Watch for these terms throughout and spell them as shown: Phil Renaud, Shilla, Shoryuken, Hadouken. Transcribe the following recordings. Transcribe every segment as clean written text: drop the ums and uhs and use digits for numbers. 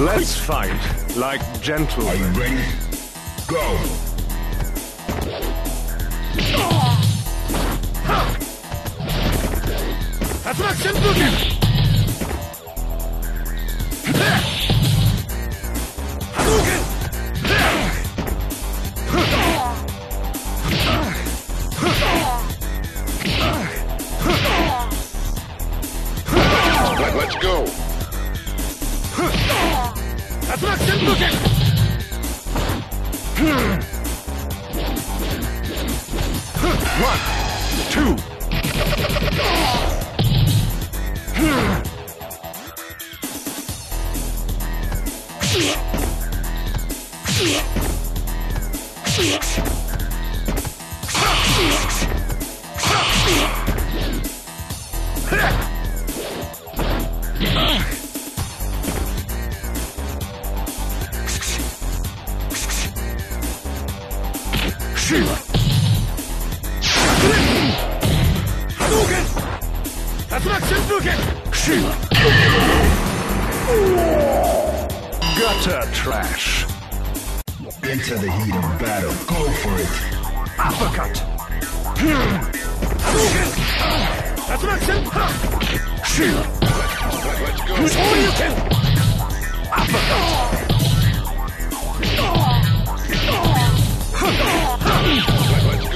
Let's fight like gentlemen. Are you ready? Go! Attack Shoryuken! Hadouken! Let's go! Attack Shoryuken! One, two. Shilla! Hadouken! Attack Shoryuken! Shilla! Gutter trash! Enter the heat of battle. Go for it! Uppercut! Hadouken! Attack Shoryuken! Shilla! Let's go! Shoryuken! Uppercut!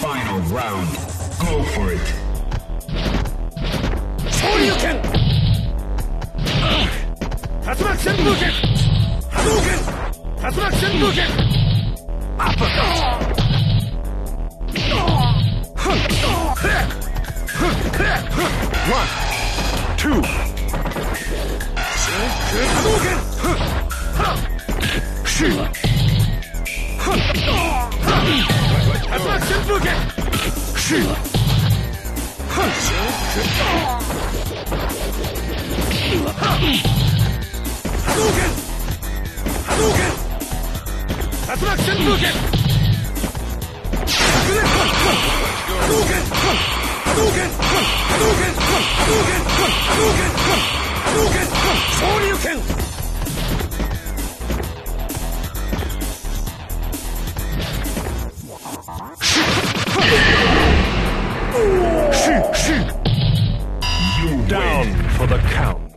Final round. Go for it. Shoryuken! Attack Shoryuken! Hadouken! Attack Shoryuken! Uppercut! One, two. Hadouken! Shilla! Attack Shoryuken! Shilla! Hadouken! Hadouken! Attack Shoryuken! Hadouken! Hadouken! Hadouken! Hadouken! Hadouken! Hadouken! Shoryuken! Shoot! Down for the count.